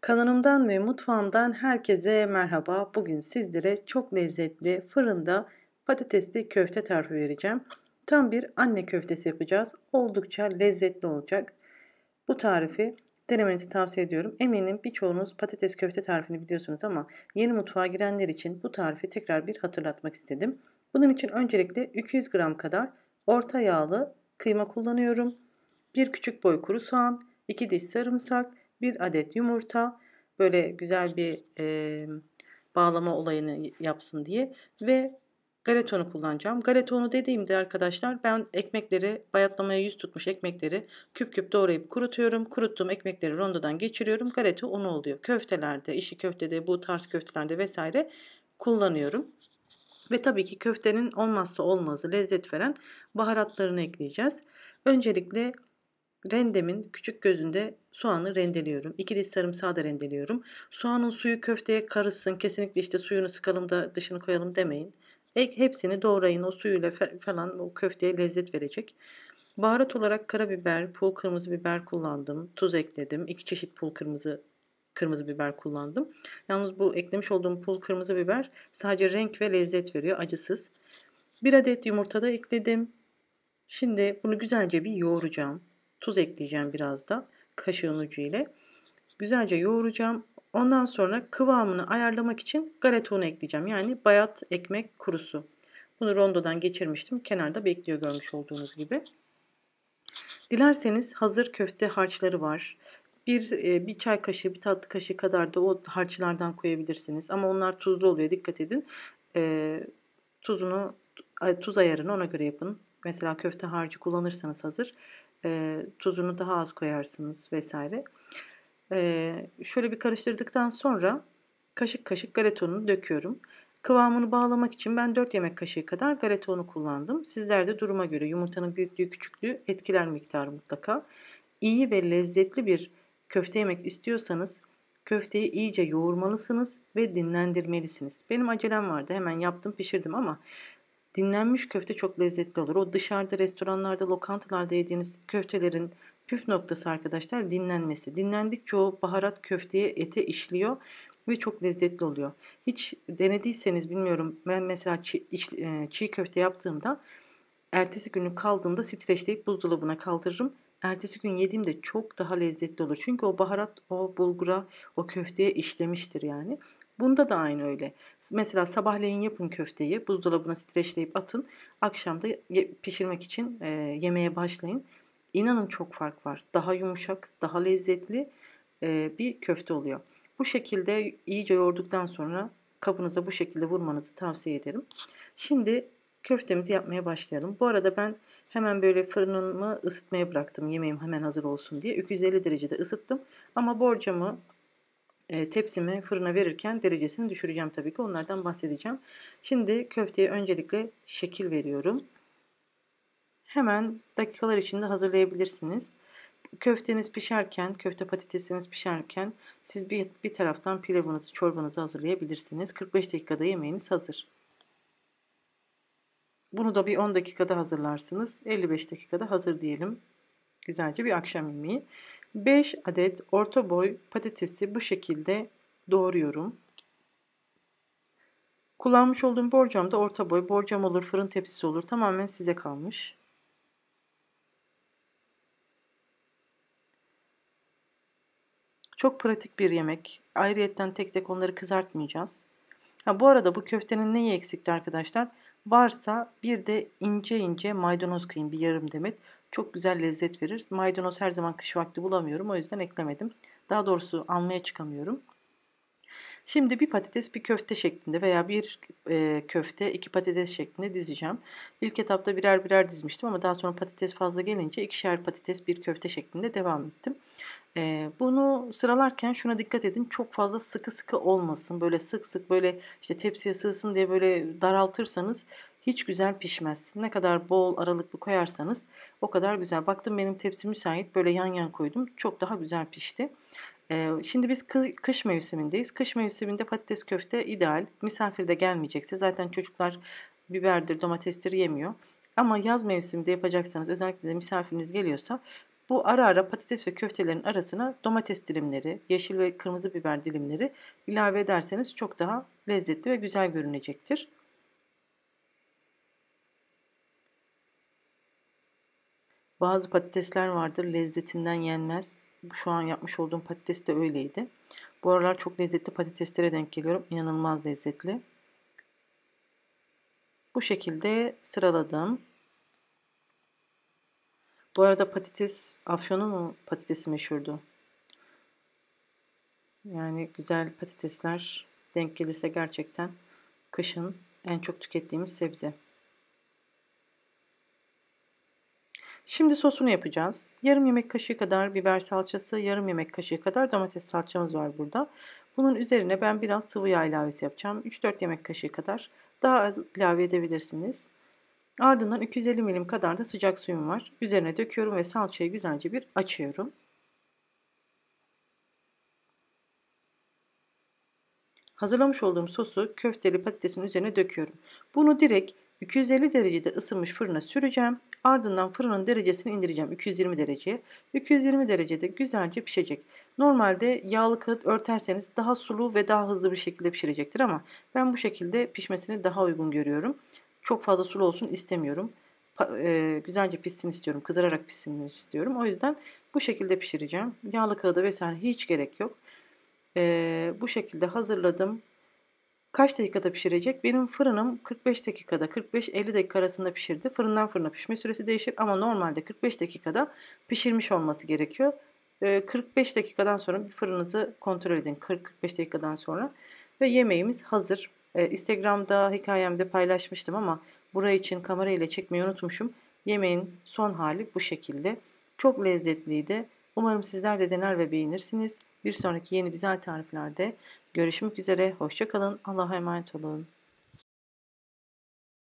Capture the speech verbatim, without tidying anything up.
Kanalımdan ve mutfağımdan herkese merhaba. Bugün sizlere çok lezzetli fırında patatesli köfte tarifi vereceğim. Tam bir anne köftesi yapacağız. Oldukça lezzetli olacak. Bu tarifi denemenizi tavsiye ediyorum. Eminim birçoğunuz patates köfte tarifini biliyorsunuz ama yeni mutfağa girenler için bu tarifi tekrar bir hatırlatmak istedim. Bunun için öncelikle iki yüz gram kadar orta yağlı kıyma kullanıyorum. Bir küçük boy kuru soğan, iki diş sarımsak, bir adet yumurta, böyle güzel bir e, bağlama olayını yapsın diye, ve galeta unu kullanacağım. Galeta unu dediğimde arkadaşlar, ben ekmekleri, bayatlamaya yüz tutmuş ekmekleri küp küp doğrayıp kurutuyorum. Kuruttuğum ekmekleri rondodan geçiriyorum. Galeta unu oluyor. Köftelerde, işi köftede, bu tarz köftelerde vesaire kullanıyorum. Ve tabii ki köftenin olmazsa olmazı, lezzet veren baharatlarını ekleyeceğiz. Öncelikle rendemin küçük gözünde soğanı rendeliyorum. iki diş sarımsağı da rendeliyorum. Soğanın suyu köfteye karışsın. Kesinlikle işte suyunu sıkalım da dışını koyalım demeyin. Hepsini doğrayın. O suyuyla falan o köfteye lezzet verecek. Baharat olarak karabiber, pul kırmızı biber kullandım. Tuz ekledim. iki çeşit pul kırmızı kırmızı biber kullandım. Yalnız bu eklemiş olduğum pul kırmızı biber sadece renk ve lezzet veriyor. Acısız. bir adet yumurta da ekledim. Şimdi bunu güzelce bir yoğuracağım. Tuz ekleyeceğim biraz da kaşığın ucu ile. Güzelce yoğuracağım. Ondan sonra kıvamını ayarlamak için galeta unu ekleyeceğim. Yani bayat ekmek kurusu. Bunu rondodan geçirmiştim. Kenarda bekliyor görmüş olduğunuz gibi. Dilerseniz hazır köfte harçları var. Bir, bir çay kaşığı, bir tatlı kaşığı kadar da o harçlardan koyabilirsiniz. Ama onlar tuzlu oluyor. Dikkat edin. E, tuzunu, tuz ayarını ona göre yapın. Mesela köfte harcı kullanırsanız hazır. E, tuzunu daha az koyarsınız vesaire. E, şöyle bir karıştırdıktan sonra kaşık kaşık galeta ununu döküyorum. Kıvamını bağlamak için ben dört yemek kaşığı kadar galeta unu kullandım. Sizler de duruma göre, yumurtanın büyüklüğü küçüklüğü etkiler miktarı mutlaka. İyi ve lezzetli bir köfte yemek istiyorsanız köfteyi iyice yoğurmalısınız ve dinlendirmelisiniz. Benim acelem vardı, hemen yaptım pişirdim ama dinlenmiş köfte çok lezzetli olur. O dışarıda, restoranlarda, lokantalarda yediğiniz köftelerin püf noktası arkadaşlar dinlenmesi. Dinlendikçe o baharat köfteye, ete işliyor ve çok lezzetli oluyor. Hiç denediyseniz bilmiyorum, ben mesela çiğ, çiğ köfte yaptığımda ertesi günü kaldığında streçleyip buzdolabına kaldırırım. Ertesi gün yediğimde çok daha lezzetli olur. Çünkü o baharat o bulgura, o köfteye işlemiştir yani. Bunda da aynı öyle. Mesela sabahleyin yapın köfteyi, buzdolabına streçleyip atın. Akşam da pişirmek için e, yemeğe başlayın. İnanın çok fark var. Daha yumuşak, daha lezzetli e, bir köfte oluyor. Bu şekilde iyice yoğurduktan sonra kabınıza bu şekilde vurmanızı tavsiye ederim. Şimdi köftemizi yapmaya başlayalım. Bu arada ben hemen böyle fırınımı ısıtmaya bıraktım. Yemeğim hemen hazır olsun diye. iki yüz elli derecede ısıttım. Ama borcamı, tepsimi fırına verirken derecesini düşüreceğim tabii ki. Onlardan bahsedeceğim. Şimdi köfteye öncelikle şekil veriyorum. Hemen dakikalar içinde hazırlayabilirsiniz. Köfteniz pişerken, köfte patatesiniz pişerken siz bir, bir taraftan pilavınızı, çorbanızı hazırlayabilirsiniz. kırk beş dakikada yemeğiniz hazır. Bunu da bir on dakikada hazırlarsınız. elli beş dakikada hazır diyelim. Güzelce bir akşam yemeği. beş adet orta boy patatesi bu şekilde doğruyorum. Kullanmış olduğum borcam da orta boy. Borcam olur, fırın tepsisi olur. Tamamen size kalmış. Çok pratik bir yemek. Ayrıyetten tek tek onları kızartmayacağız. Ha, bu arada bu köftenin neyi eksikti arkadaşlar? Varsa bir de ince ince maydanoz kıyın, bir yarım demet. Çok güzel lezzet verir. Maydanoz her zaman kış vakti bulamıyorum. O yüzden eklemedim. Daha doğrusu almaya çıkamıyorum. Şimdi bir patates bir köfte şeklinde veya bir e, köfte iki patates şeklinde dizeceğim. İlk etapta birer birer dizmiştim ama daha sonra patates fazla gelince ikişer patates bir köfte şeklinde devam ettim. E, bunu sıralarken şuna dikkat edin, çok fazla sıkı sıkı olmasın. Böyle sık sık böyle işte tepsiye sığsın diye böyle daraltırsanız hiç güzel pişmez. Ne kadar bol aralıklı koyarsanız o kadar güzel. Baktım benim tepsi müsait, böyle yan yan koydum, çok daha güzel pişti. Şimdi biz kış mevsimindeyiz. Kış mevsiminde patates köfte ideal. Misafir de gelmeyecekse zaten çocuklar biberdir, domatestir yemiyor. Ama yaz mevsiminde yapacaksanız, özellikle de misafiriniz geliyorsa Bu ara ara patates ve köftelerin arasına domates dilimleri, yeşil ve kırmızı biber dilimleri ilave ederseniz çok daha lezzetli ve güzel görünecektir. Bazı patatesler vardır lezzetinden yenmez. Şu an yapmış olduğum patates de öyleydi. Bu aralar çok lezzetli patateslere denk geliyorum. İnanılmaz lezzetli. Bu şekilde sıraladım. Bu arada patates, Afyon'un mu patatesi meşhurdu? Yani güzel patatesler denk gelirse gerçekten kışın en çok tükettiğimiz sebze. Şimdi sosunu yapacağız. Yarım yemek kaşığı kadar biber salçası, yarım yemek kaşığı kadar domates salçamız var burada. Bunun üzerine ben biraz sıvı yağ ilavesi yapacağım. üç dört yemek kaşığı kadar. Daha az ilave edebilirsiniz. Ardından iki yüz elli milim kadar da sıcak suyum var. Üzerine döküyorum ve salçayı güzelce bir açıyorum. Hazırlamış olduğum sosu köfteli patatesin üzerine döküyorum. Bunu direkt iki yüz elli derecede ısınmış fırına süreceğim. Ardından fırının derecesini indireceğim iki yüz yirmi dereceye. iki yüz yirmi derecede güzelce pişecek. Normalde yağlı kağıt örterseniz daha sulu ve daha hızlı bir şekilde pişirecektir ama ben bu şekilde pişmesini daha uygun görüyorum. Çok fazla sulu olsun istemiyorum. E, güzelce pişsin istiyorum. Kızararak pişsin istiyorum. O yüzden bu şekilde pişireceğim. Yağlı kağıda vesaire hiç gerek yok. E, bu şekilde hazırladım. Kaç dakikada pişirecek? Benim fırınım kırk beş dakikada, kırk beş elli dakika arasında pişirdi. Fırından fırına pişme süresi değişir ama normalde kırk beş dakikada pişirmiş olması gerekiyor. kırk beş dakikadan sonra bir fırınınızı kontrol edin. kırk kırk beş dakikadan sonra ve yemeğimiz hazır. Instagram'da hikayemde paylaşmıştım ama buraya için kamerayla çekmeyi unutmuşum. Yemeğin son hali bu şekilde. Çok lezzetliydi. Umarım sizler de dener ve beğenirsiniz. Bir sonraki yeni güzel tariflerde görüşmek üzere. Hoşça kalın. Allah'a emanet olun.